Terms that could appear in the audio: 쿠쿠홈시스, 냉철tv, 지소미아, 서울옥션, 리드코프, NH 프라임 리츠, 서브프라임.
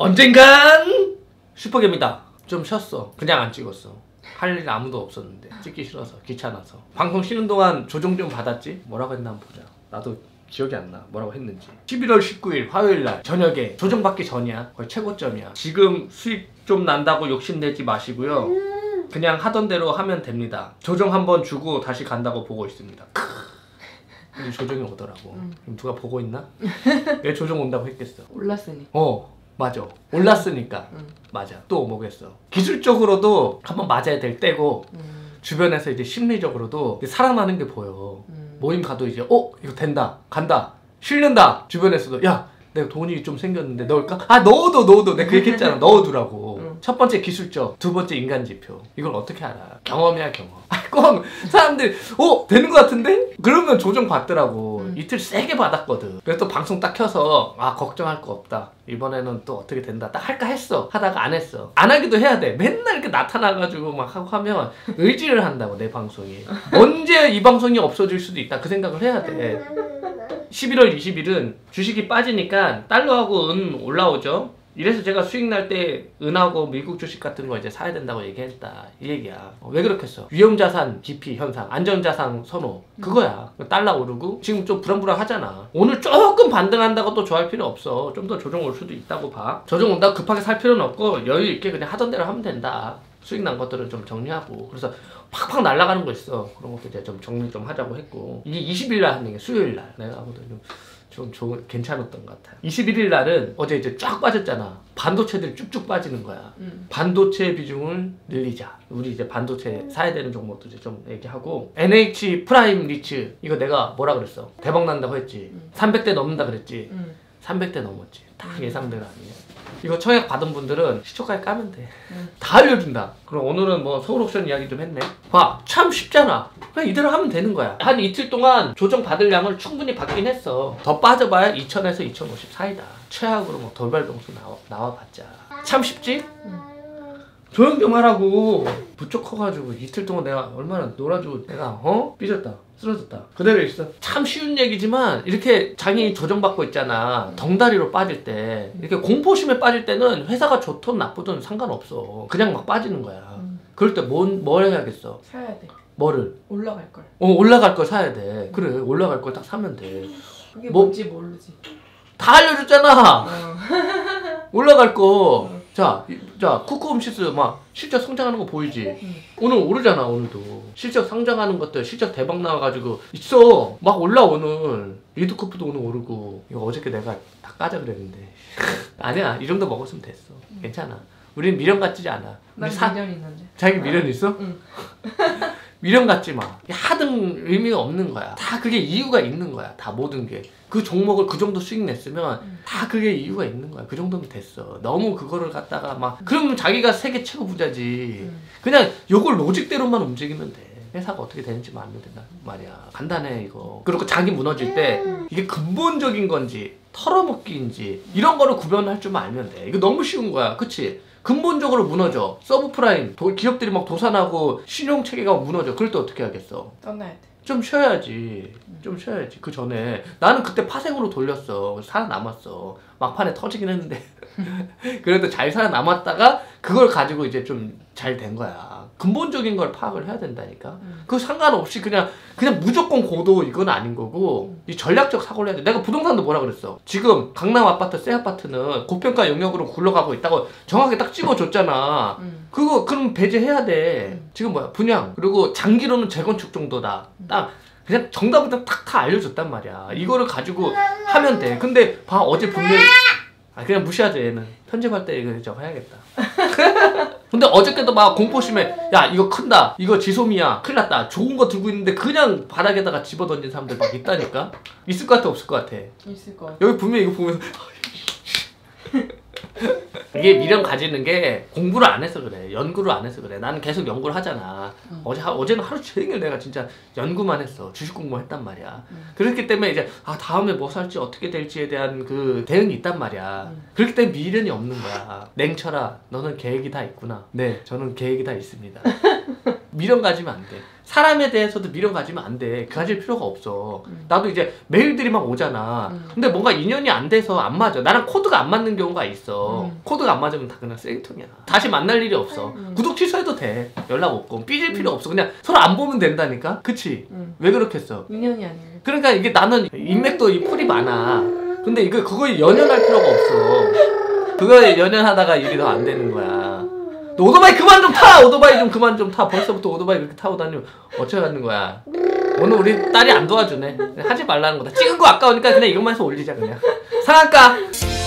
언젠간 슈퍼개미다. 좀 쉬었어. 그냥 안 찍었어. 할 일 아무도 없었는데. 찍기 싫어서, 귀찮아서. 방송 쉬는 동안 조정 좀 받았지? 뭐라고 했나 한번 보자. 나도 기억이 안 나. 뭐라고 했는지. 11월 19일 화요일 날 저녁에 조정받기 전이야. 거의 최고점이야. 지금 수익 좀 난다고 욕심내지 마시고요. 그냥 하던 대로 하면 됩니다. 조정 한번 주고 다시 간다고 보고 있습니다. 근데 조정이 오더라고. 그럼 누가 보고 있나? 왜 조정 온다고 했겠어? 올랐으니까. 맞아. 올랐으니까. 맞아. 또 오겠어. 기술적으로도 한번 맞아야 될 때고 주변에서 이제 심리적으로도 이제 살아나는 게 보여. 모임 가도 이제 이거 된다. 간다. 실린다. 주변에서도 야 내가 돈이 좀 생겼는데 넣을까? 아 넣어도 내가 그 얘기했잖아. 넣어두라고. 첫 번째 기술적, 두 번째 인간지표. 이걸 어떻게 알아? 경험이야 경험. 꽝! 사람들이 되는 것 같은데? 그러면 조정 받더라고. 이틀 세게 받았거든. 그래서 또 방송 딱 켜서 걱정할 거 없다. 이번에는 또 어떻게 된다. 딱 할까 했어. 하다가 안 했어. 안 하기도 해야 돼. 맨날 이렇게 나타나가지고 막 하고 하면 의지를 한다고 내 방송이. 언제 이 방송이 없어질 수도 있다. 그 생각을 해야 돼. 11월 20일은 주식이 빠지니까 달러하고 은 올라오죠. 이래서 제가 수익 날 때 은하고 미국 주식 같은 거 이제 사야 된다고 얘기했다. 이 얘기야. 왜 그렇겠어? 위험자산 기피 현상, 안전자산 선호. 그거야. 달러 오르고 지금 좀 불안불안하잖아. 오늘 조금 반등한다고 또 좋아할 필요 없어. 좀 더 조정 올 수도 있다고 봐. 조정 온다고 급하게 살 필요는 없고 여유 있게 그냥 하던 대로 하면 된다. 수익 난 것들은 좀 정리하고. 그래서 팍팍 날아가는 거 있어. 그런 것도 이제 좀 정리 좀 하자고 했고. 이게 20일 날 하는 게 수요일 날. 내가 아무도 좀 좋은, 괜찮았던 것 같아요. 21일 날은 어제 이제 쫙 빠졌잖아. 반도체들이 쭉쭉 빠지는 거야. 반도체 비중을 늘리자. 우리 이제 반도체 사야 되는 종목도 이제 좀 얘기하고. NH 프라임 리츠 이거 내가 뭐라 그랬어? 대박 난다고 했지. 300대 넘는다 그랬지. 300대 넘었지. 딱 예상대로 아니야. 이거 청약 받은 분들은 시초가에 까면 돼. 다 알려준다. 그럼 오늘은 뭐 서울옥션 이야기 좀 했네. 봐, 참 쉽잖아. 그냥 이대로 하면 되는 거야. 한 이틀 동안 조정 받을 양을 충분히 받긴 했어. 더 빠져봐야 2000에서 2050 사이다. 최악으로 뭐 돌발동수 나와봤자. 참 쉽지? 조용 좀 하라고. 부쩍 커가지고 이틀 동안 내가 얼마나 놀아주고 내가 삐졌다. 쓰러졌다. 그대로 있어. 참 쉬운 얘기지만 이렇게 장이 조정받고 있잖아. 덩달이로 빠질 때 이렇게 공포심에 빠질 때는 회사가 좋든 나쁘든 상관없어. 그냥 막 빠지는 거야. 그럴 때 뭘 해야겠어? 사야 돼. 뭐를? 올라갈 걸. 올라갈 걸 사야 돼. 그래 올라갈 걸 딱 사면 돼. 그게 뭔지 모르지. 다 알려줬잖아. 올라갈 거. 자, 쿠쿠홈시스 막 실적 성장하는 거 보이지? 오늘 오르잖아, 오늘도. 실적 상장하는 것들, 실적 대박 나와가지고 있어! 막 올라, 오늘. 리드코프도 오늘 오르고. 이거 어저께 내가 다 까자 그랬는데. 아니야, 이 정도 먹었으면 됐어. 괜찮아. 우린 미련 같지 않아. 난 미련 있는데. 자기 미련 있어? 응. 미련 같지 마. 하등 의미가 없는 거야. 다 그게 이유가 있는 거야. 다 모든 게. 그 종목을 그 정도 수익 냈으면 다 그게 이유가 있는 거야. 그 정도면 됐어. 너무 그거를 갖다가 막 그러면 자기가 세계 최고 부자지. 그냥 요걸 로직대로만 움직이면 돼. 회사가 어떻게 되는지만 알면 된다 말이야. 간단해 이거. 그리고 자기 무너질 때 이게 근본적인 건지 털어먹기인지 이런 거를 구별할 줄만 알면 돼. 이거 너무 쉬운 거야. 그치? 근본적으로 무너져. 서브프라임 기업들이 막 도산하고 신용체계가 무너져. 그럴 때 어떻게 하겠어? 떠나야 돼. 좀 쉬어야지. 좀 쉬어야지. 그 전에 나는 그때 파생으로 돌렸어. 살아남았어. 막판에 터지긴 했는데 그래도 잘 살아남았다가 그걸 가지고 이제 좀 잘 된 거야. 근본적인 걸 파악을 해야 된다니까. 그 상관없이 그냥 무조건 고도 이건 아닌 거고 이 전략적 사고를 해야 돼. 내가 부동산도 뭐라 그랬어? 지금 강남 아파트, 새 아파트는 고평가 영역으로 굴러가고 있다고 정확히 딱 찍어줬잖아. 그거 그럼 배제해야 돼. 지금 뭐야? 분양. 그리고 장기로는 재건축 정도다. 딱 그냥 정답을 다 알려줬단 말이야. 이거를 가지고 하면 돼. 근데 봐 어제 분명히 그냥 무시하자 얘는. 편집할 때 이거 좀 해야겠다. 근데 어저께도 막 공포심에 야 이거 큰다. 이거 지소미아 큰일 났다. 좋은 거 들고 있는데 그냥 바닥에다가 집어던진 사람들 막 있다니까? 있을 것 같아 없을 것 같아? 있을 것 같아. 여기 분명히 이거 보면서 이게 미련 가지는 게 공부를 안 해서 그래. 연구를 안 해서 그래. 나는 계속 연구를 하잖아. 어제는 하루 종일 내가 진짜 연구만 했어. 주식 공부만 했단 말이야. 그렇기 때문에 이제 다음에 뭐 살지 어떻게 될지에 대한 그 대응이 있단 말이야. 그렇기 때문에 미련이 없는 거야. 냉철아 너는 계획이 다 있구나. 네 저는 계획이 다 있습니다. 미련 가지면 안 돼. 사람에 대해서도 미련 가지면 안 돼. 가질 필요가 없어. 나도 이제 메일들이 막 오잖아. 근데 뭔가 인연이 안 돼서 안 맞아. 나랑 코드가 안 맞는 경우가 있어. 코드가 안 맞으면 다 그냥 쓰레기통이야. 다시 만날 일이 없어. 구독 취소해도 돼. 연락 없고 삐질 필요 없어. 그냥 서로 안 보면 된다니까? 그치? 왜 그렇겠어? 인연이 아니야. 그러니까 이게 나는 인맥도 이 풀이 많아. 근데 이거 그거에 연연할 필요가 없어. 그거에 연연하다가 일이 더 안 되는 거야. 너 오토바이 그만 좀 타! 오토바이 좀 그만 좀 타! 벌써부터 오토바이 그렇게 타고 다니면 어쩌라는 거야. 오늘 우리 딸이 안 도와주네. 하지 말라는 거다. 찍은 거 아까우니까 그냥 이것만 해서 올리자 그냥. 상한가!